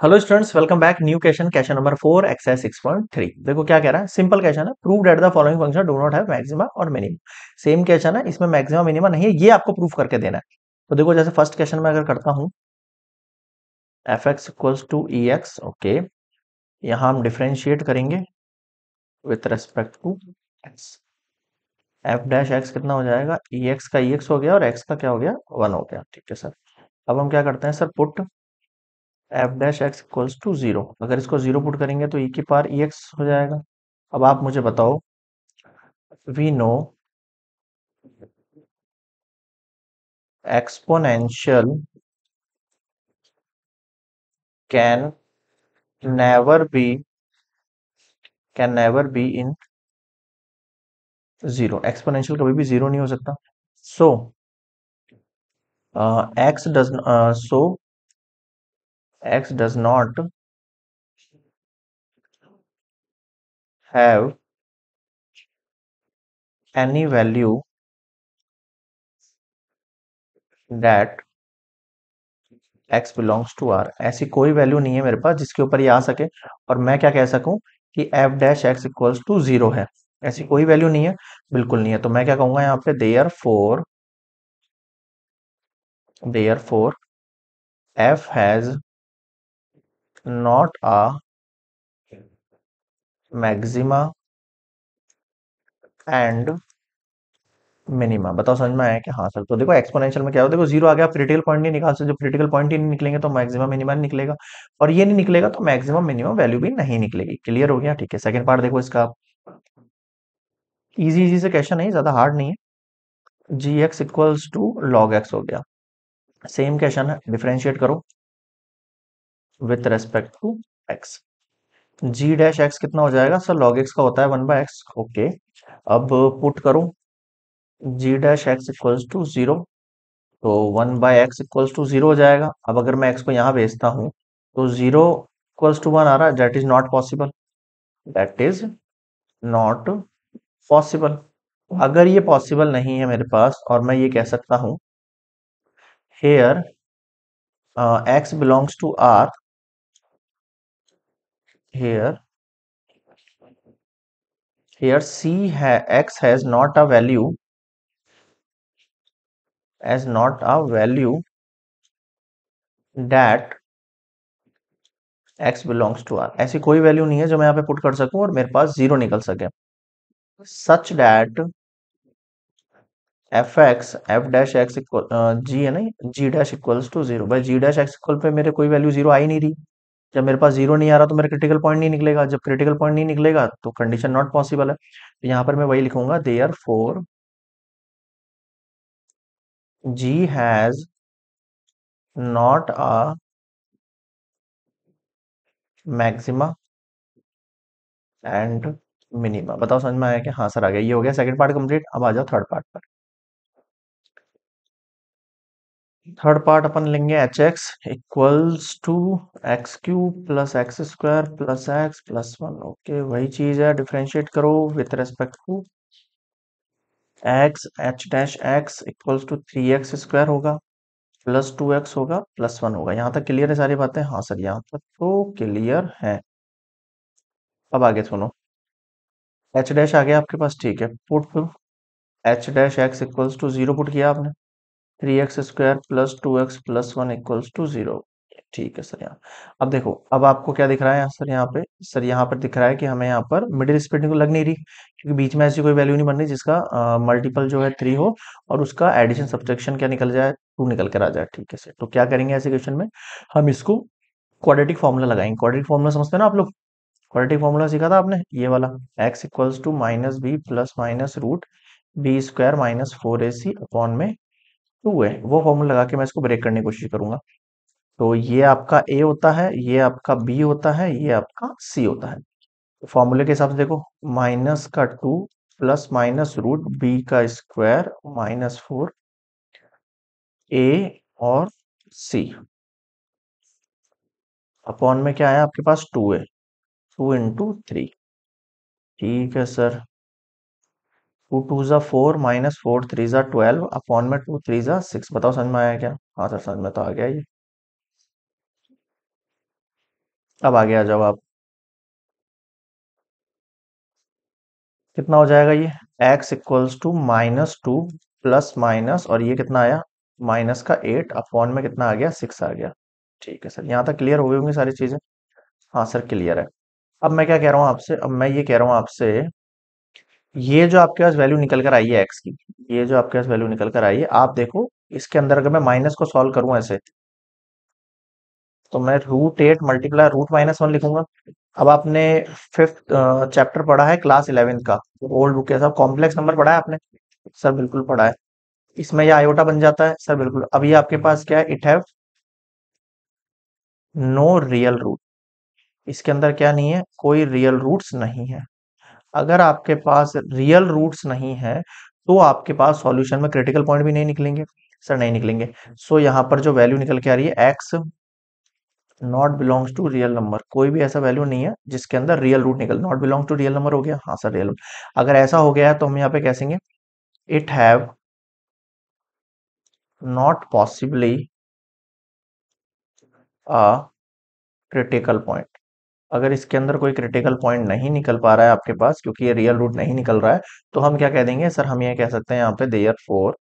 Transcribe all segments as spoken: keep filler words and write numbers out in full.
Hello students, welcome back. New question, question number four, exercise six point three. देखो क्या कह रहा है, सिंपल क्वेश्चन है। Prove that the following function do not have maxima और minima. Same question है, इसमें मैक्सिमा मिनिमा नहीं है, ये आपको प्रूव करके देना है। तो देखो जैसे फर्स्ट क्वेश्चन में अगर करता हूं F X equals to E X, okay, यहाँ हम डिफ्रेंशिएट करेंगे with respect to X. F dash x कितना हो जाएगा, ई एक्स का ई एक्स हो गया और एक्स का क्या हो गया, वन हो गया। ठीक है सर, अब हम क्या करते हैं sir, put F dash x equals to zero. अगर इसको जीरो पुट करेंगे तो ई की पावर ई एक्स हो जाएगा। अब आप मुझे बताओ, we know exponential can never be can never be in zero. Exponential कभी भी जीरो नहीं हो सकता। So X does so X does not have any value that X belongs to R। ऐसी कोई वैल्यू नहीं है मेरे पास जिसके ऊपर ये आ सके और मैं क्या कह सकूं कि F dash x equals to zero है। ऐसी कोई वैल्यू नहीं है, बिल्कुल नहीं है। तो मैं क्या कहूंगा यहाँ पे, therefore therefore F has not a maxima and minima। बताओ समझ में आया कि हाँ सर। तो देखो एक्सपोनेंशियल में क्या हो, देखो जीरो आ गया, क्रिटिकल पॉइंट नहीं निकाल सकते। जब क्रिटिकल पॉइंट ही नहीं निकलेंगे तो मैक्सिमम मिनिमा नहीं निकलेगा, और ये नहीं निकलेगा तो मैक्सिमम मिनिमम वैल्यू भी नहीं निकलेगी। क्लियर हो गया। ठीक है, सेकंड पार्ट देखो इसका, इजी इजी से क्वेश्चन है, ज्यादा हार्ड नहीं है। जी x equals to log x हो गया। सेम क्वेश्चन है, डिफरेंशिएट करो with respect to x. Ji dash x कितना हो जाएगा सर, लॉग एक्स का होता है वन बाय एक्स। ओके, अब पुट करो जी dash x equals to zero, तो one by X equals to zero हो जाएगा। अब अगर मैं एक्स को यहाँ भेजता हूँ तो जीरो इक्वल्स टू वन आ रहा है। That is not possible, that is not possible. अगर ये पॉसिबल नहीं है मेरे पास, और मैं ये कह सकता हूँ here uh, x belongs to R, here here c ha x has not a value as not a value that x belongs to R। ऐसी कोई वैल्यू नहीं है जो मैं यहाँ पे पुट कर सकूं और मेरे पास जीरो निकल सके। such that F X F dash X equal G है ना, G dash equals to zero. भाई G dash X equal pay मेरे कोई वैल्यू जीरो आई नहीं रही। जब मेरे पास जीरो नहीं आ रहा तो मेरा क्रिटिकल पॉइंट नहीं निकलेगा। जब क्रिटिकल पॉइंट नहीं निकलेगा तो कंडीशन नॉट पॉसिबल है। तो यहाँ पर मैं वही लिखूंगा, therefore ji has not a maxima and minima. बताओ समझ में आया कि हाँ सर आ गया। ये हो गया सेकंड पार्ट कंप्लीट। अब आ जाओ थर्ड पार्ट पर। थर्ड पार्ट अपन लेंगे H x equals to x cube plus x square plus x plus one. Okay, वही चीज है, डिफरेंशिएट करो with respect to x. H dash x equals to three X square होगा plus two X होगा plus one होगा। यहाँ तक clear है सारी बातें? हाँ सर, यहाँ तक तो क्लियर है। अब आगे सुनो, एच डैश आ गया आपके पास, ठीक है। Put H dash x equals to zero put किया आपने, three X square plus two X plus one equals to zero. ठीक है सर। यहाँ अब देखो, अब आपको क्या दिख रहा है सर, यहाँ पे सर यहाँ पर दिख रहा है कि हमें यहाँ पर मिडिल स्प्लिटिंग को लग नहीं रही, क्योंकि बीच में ऐसी कोई वैल्यू नहीं बन रही जिसका मल्टीपल जो है थ्री हो और उसका एडिशन सब्ट्रैक्शन क्या निकल जाए, टू निकल कर आ जाए। ठीक है सर, तो क्या करेंगे ऐसे क्वेश्चन में, हम इसको क्वाड्रेटिक फॉर्मूला लगाएंगे। क्वाड्रेटिक फॉर्मूला समझते हैं ना आप लोग, क्वाड्रेटिक फॉर्मूला सीखा था आपने, ये वाला x equals to minus B plus minus root B square minus four A C upon में टू ए। वो फॉर्मूला लगा के मैं इसको ब्रेक करने की कोशिश करूंगा। तो ये आपका a होता है, ये आपका b होता है, ये आपका c होता है। फॉर्मूले के हिसाब से देखो, माइनस का two plus minus root B का स्क्वायर माइनस फोर ए और c अपॉन में क्या आया आपके पास, two A two into three. ठीक है सर, टू टू जा फोर माइनस फोर थ्री जा ट्वेल्व अपॉन में टू थ्री जा सिक्स। बताओ समझ में आया क्या? हाँ सर समझ में तो आ गया। ये अब आगे आ जाओ आप। कितना हो जाएगा ये x equals to minus two plus minus, और ये कितना आया माइनस का एट अपॉन में कितना आ गया सिक्स आ गया। ठीक है सर, यहाँ तक क्लियर हो गई होंगी सारी चीजें। हाँ सर क्लियर है। अब मैं क्या कह रहा हूँ आपसे, अब मैं ये कह रहा हूँ आपसे, ये जो आपके पास वैल्यू निकल कर आई है एक्स की, ये जो आपके पास वैल्यू निकल कर आई है, आप देखो इसके अंदर अगर मैं माइनस को सॉल्व करूँ ऐसे, तो मैं root eight multiply root minus one लिखूंगा। अब आपने फिफ्थ चैप्टर पढ़ा है क्लास इलेवेंथ का, ओल्ड बुक के साथ कॉम्प्लेक्स नंबर पढ़ा है आपने सर? बिल्कुल पढ़ा है। इसमें यह आयोटा बन जाता है सर? बिल्कुल। अब ये आपके पास क्या है, it have no real root, इसके अंदर क्या नहीं है, कोई रियल रूट्स नहीं है। अगर आपके पास रियल रूट्स नहीं है तो आपके पास सॉल्यूशन में क्रिटिकल पॉइंट भी नहीं निकलेंगे सर? नहीं निकलेंगे। सो so, यहाँ पर जो वैल्यू निकल के आ रही है x not belongs to real number, कोई भी ऐसा वैल्यू नहीं है जिसके अंदर रियल रूट निकल, not belongs to real number हो गया। हाँ सर रियल रूट। अगर ऐसा हो गया है तो हम यहाँ पे कहेंगे it have not possibly a critical point. अगर इसके अंदर कोई क्रिटिकल पॉइंट नहीं निकल पा रहा है आपके पास, क्योंकि ये रियल रूट नहीं निकल रहा है, तो हम क्या कह देंगे सर, हम ये कह सकते हैं यहाँ पे therefore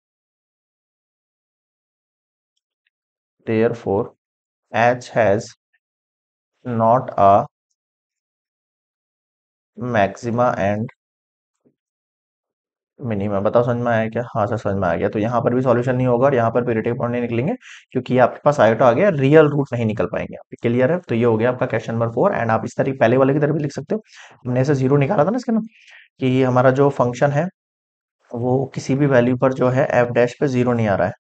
therefore H has not a maxima and minima. बताओ समझ में आया क्या? हाँ सर समझ में आ गया। तो यहाँ पर भी सॉल्यूशन नहीं होगा और यहाँ पर भी क्रिटिकल पॉइंट नहीं निकलेंगे, क्योंकि ये आपके पास आयोटा आ गया, रियल रूट नहीं निकल पाएंगे। क्लियर है? तो ये हो गया आपका क्वेश्चन नंबर फोर। एंड आप इस तरह पहले वाले की तरह भी लिख सकते हो, हमने ऐसे जीरो निकाला था ना इसके ना, कि हमारा जो फंक्शन है वो किसी भी वैल्यू पर जो है एफ डैश पे जीरो नहीं आ रहा है।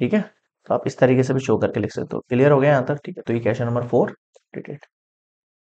ठीक है, तो आप इस तरीके से भी शो करके लिख सकते हो। क्लियर हो गया यहाँ तक? ठीक है, तो ये क्वेश्चन नंबर फोर।